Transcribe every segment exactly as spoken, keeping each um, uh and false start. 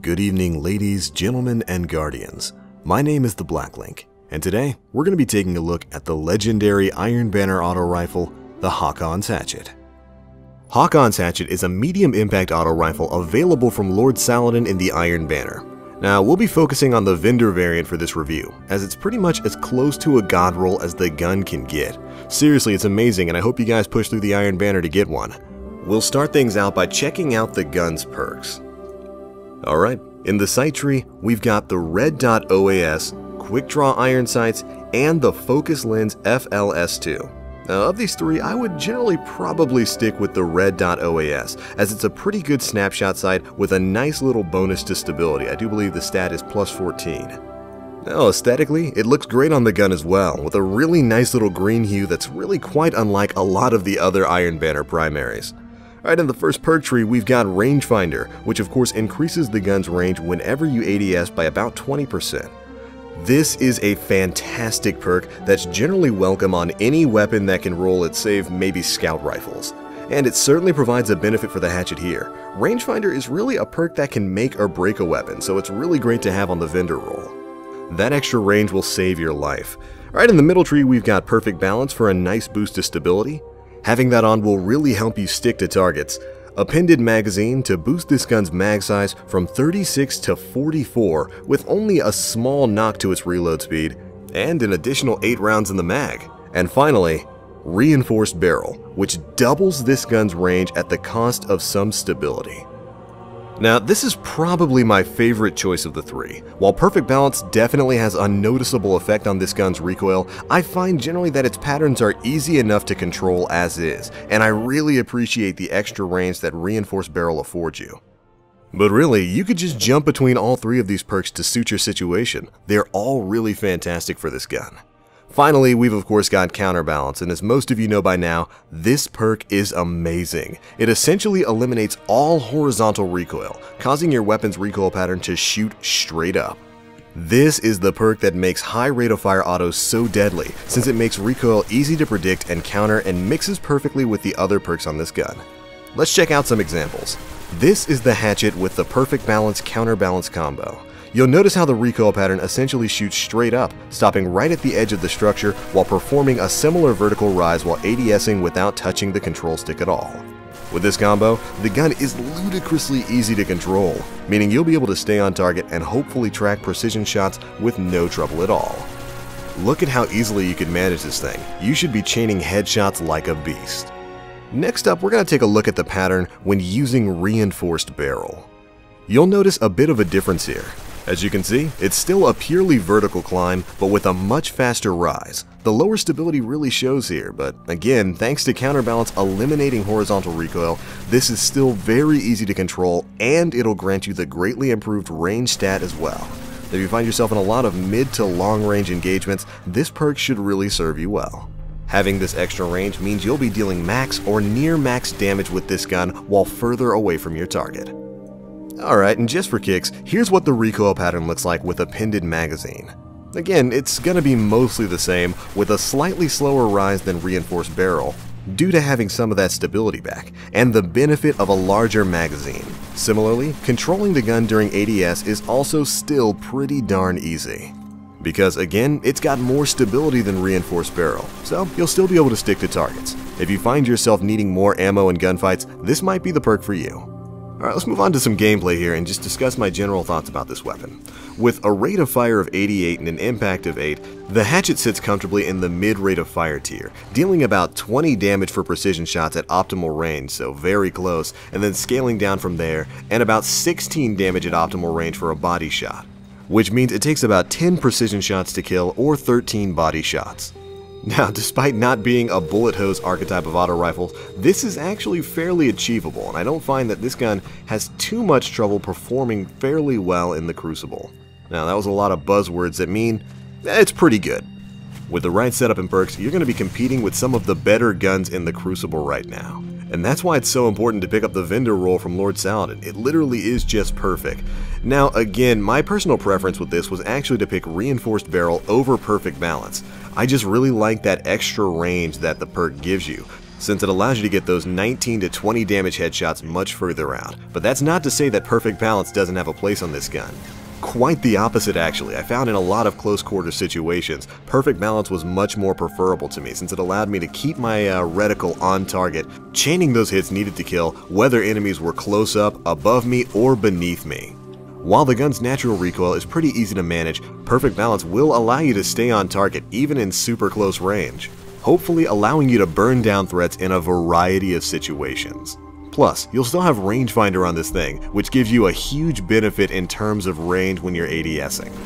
Good evening, ladies, gentlemen, and guardians. My name is the BlackLink, and today we're going to be taking a look at the legendary Iron Banner auto rifle, the Haakon's Hatchet. Haakon's Hatchet is a medium impact auto rifle available from Lord Saladin in the Iron Banner. Now, we'll be focusing on the vendor variant for this review, as it's pretty much as close to a god roll as the gun can get. Seriously, it's amazing, and I hope you guys push through the Iron Banner to get one. We'll start things out by checking out the gun's perks. Alright, in the sight tree, we've got the Red Dot O A S, Quick Draw Iron Sights, and the Focus Lens F L S two. Now, of these three, I would generally probably stick with the Red Dot O A S, as it's a pretty good snapshot sight with a nice little bonus to stability. I do believe the stat is plus fourteen. Now, aesthetically, it looks great on the gun as well, with a really nice little green hue that's really quite unlike a lot of the other Iron Banner primaries. Alright, in the first perk tree, we've got Rangefinder, which of course increases the gun's range whenever you A D S by about twenty percent. This is a fantastic perk that's generally welcome on any weapon that can roll at, save maybe scout rifles. And it certainly provides a benefit for the hatchet here. Rangefinder is really a perk that can make or break a weapon, so it's really great to have on the vendor roll. That extra range will save your life. Alright, in the middle tree, we've got Perfect Balance for a nice boost to stability. Having that on will really help you stick to targets. Appended Magazine to boost this gun's mag size from thirty-six to forty-four with only a small knock to its reload speed, and an additional eight rounds in the mag. And finally, Reinforced Barrel, which doubles this gun's range at the cost of some stability. Now, this is probably my favorite choice of the three. While Perfect Balance definitely has a noticeable effect on this gun's recoil, I find generally that its patterns are easy enough to control as is, and I really appreciate the extra range that Reinforced Barrel affords you. But really, you could just jump between all three of these perks to suit your situation. They're all really fantastic for this gun. Finally, we've of course got Counterbalance, and as most of you know by now, this perk is amazing. It essentially eliminates all horizontal recoil, causing your weapon's recoil pattern to shoot straight up. This is the perk that makes high rate of fire autos so deadly, since it makes recoil easy to predict and counter and mixes perfectly with the other perks on this gun. Let's check out some examples. This is the hatchet with the Perfect Balance Counterbalance combo. You'll notice how the recoil pattern essentially shoots straight up, stopping right at the edge of the structure while performing a similar vertical rise while ADSing without touching the control stick at all. With this combo, the gun is ludicrously easy to control, meaning you'll be able to stay on target and hopefully track precision shots with no trouble at all. Look at how easily you can manage this thing. You should be chaining headshots like a beast. Next up, we're going to take a look at the pattern when using Reinforced Barrel. You'll notice a bit of a difference here. As you can see, it's still a purely vertical climb, but with a much faster rise. The lower stability really shows here, but again, thanks to Counterbalance eliminating horizontal recoil, this is still very easy to control, and it'll grant you the greatly improved range stat as well. If you find yourself in a lot of mid to long range engagements, this perk should really serve you well. Having this extra range means you'll be dealing max or near max damage with this gun while further away from your target. Alright, and just for kicks, here's what the recoil pattern looks like with Appended Magazine. Again, it's gonna be mostly the same, with a slightly slower rise than Reinforced Barrel, due to having some of that stability back, and the benefit of a larger magazine. Similarly, controlling the gun during A D S is also still pretty darn easy. Because again, it's got more stability than Reinforced Barrel, so you'll still be able to stick to targets. If you find yourself needing more ammo in gunfights, this might be the perk for you. Alright, let's move on to some gameplay here and just discuss my general thoughts about this weapon. With a rate of fire of eighty-eight and an impact of eight, the hatchet sits comfortably in the mid-rate of fire tier, dealing about twenty damage for precision shots at optimal range, so very close, and then scaling down from there, and about sixteen damage at optimal range for a body shot, which means it takes about ten precision shots to kill or thirteen body shots. Now, despite not being a bullet hose archetype of auto rifles, this is actually fairly achievable, and I don't find that this gun has too much trouble performing fairly well in the Crucible. Now, that was a lot of buzzwords that mean it's pretty good. With the right setup and perks, you're going to be competing with some of the better guns in the Crucible right now. And that's why it's so important to pick up the vendor roll from Lord Saladin. It literally is just perfect. Now again, my personal preference with this was actually to pick Reinforced Barrel over Perfect Balance. I just really like that extra range that the perk gives you. since it allows you to get those nineteen to twenty damage headshots much further out. But that's not to say that Perfect Balance doesn't have a place on this gun. Quite the opposite, actually. I found in a lot of close quarter situations, Perfect Balance was much more preferable to me since it allowed me to keep my uh, reticle on target, chaining those hits needed to kill, whether enemies were close up, above me, or beneath me. While the gun's natural recoil is pretty easy to manage, Perfect Balance will allow you to stay on target even in super close range, hopefully allowing you to burn down threats in a variety of situations. Plus, you'll still have Rangefinder on this thing, which gives you a huge benefit in terms of range when you're ADSing.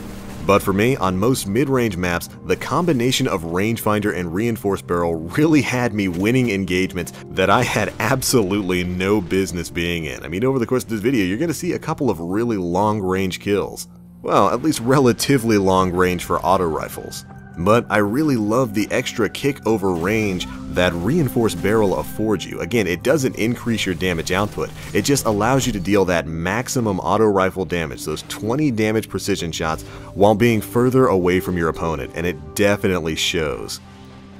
But for me, on most mid-range maps, the combination of Rangefinder and Reinforced Barrel really had me winning engagements that I had absolutely no business being in. I mean, over the course of this video, you're going to see a couple of really long-range kills. Well, at least relatively long range for auto rifles. But I really love the extra kick over range that Reinforced Barrel affords you. Again, it doesn't increase your damage output, it just allows you to deal that maximum auto rifle damage, those twenty damage precision shots, while being further away from your opponent, and it definitely shows.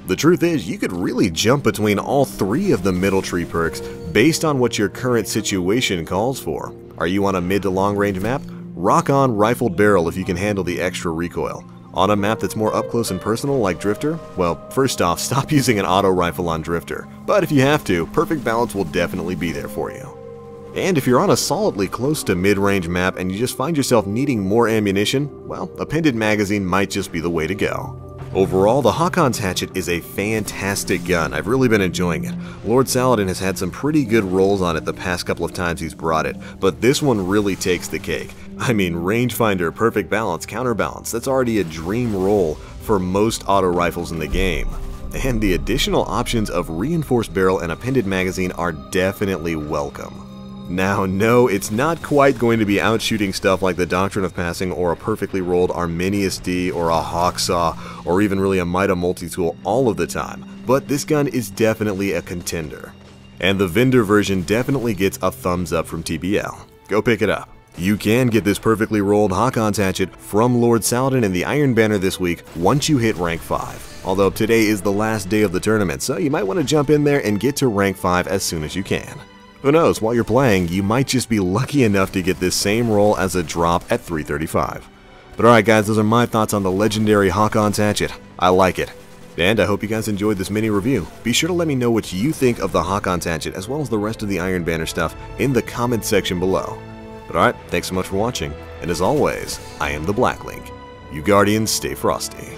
The truth is, you could really jump between all three of the middle tree perks based on what your current situation calls for. Are you on a mid to long range map? Rock on Rifled Barrel if you can handle the extra recoil. On a map that's more up close and personal like Drifter? Well, first off, stop using an auto rifle on Drifter. But if you have to, Perfect Balance will definitely be there for you. And if you're on a solidly close to mid-range map and you just find yourself needing more ammunition, well, Appended Magazine might just be the way to go. Overall, the Haakon's Hatchet is a fantastic gun. I've really been enjoying it. Lord Saladin has had some pretty good rolls on it the past couple of times he's brought it, but this one really takes the cake. I mean, Rangefinder, Perfect Balance, Counterbalance, that's already a dream roll for most auto rifles in the game. And the additional options of Reinforced Barrel and Appended Magazine are definitely welcome. Now, no, it's not quite going to be out shooting stuff like the Doctrine of Passing or a perfectly rolled Arminius D or a Hawksaw or even really a Mita Multitool all of the time, but this gun is definitely a contender. And the vendor version definitely gets a thumbs up from T B L. Go pick it up. You can get this perfectly rolled Haakon's Hatchet from Lord Saladin in the Iron Banner this week once you hit rank five, although today is the last day of the tournament, so you might want to jump in there and get to rank five as soon as you can. Who knows, while you're playing, you might just be lucky enough to get this same roll as a drop at three thirty-five. But alright guys, those are my thoughts on the legendary Haakon's Hatchet. I like it. And I hope you guys enjoyed this mini review. Be sure to let me know what you think of the Haakon's Hatchet as well as the rest of the Iron Banner stuff in the comment section below. But alright, thanks so much for watching, and as always, I am the BlackLink. You Guardians, stay frosty.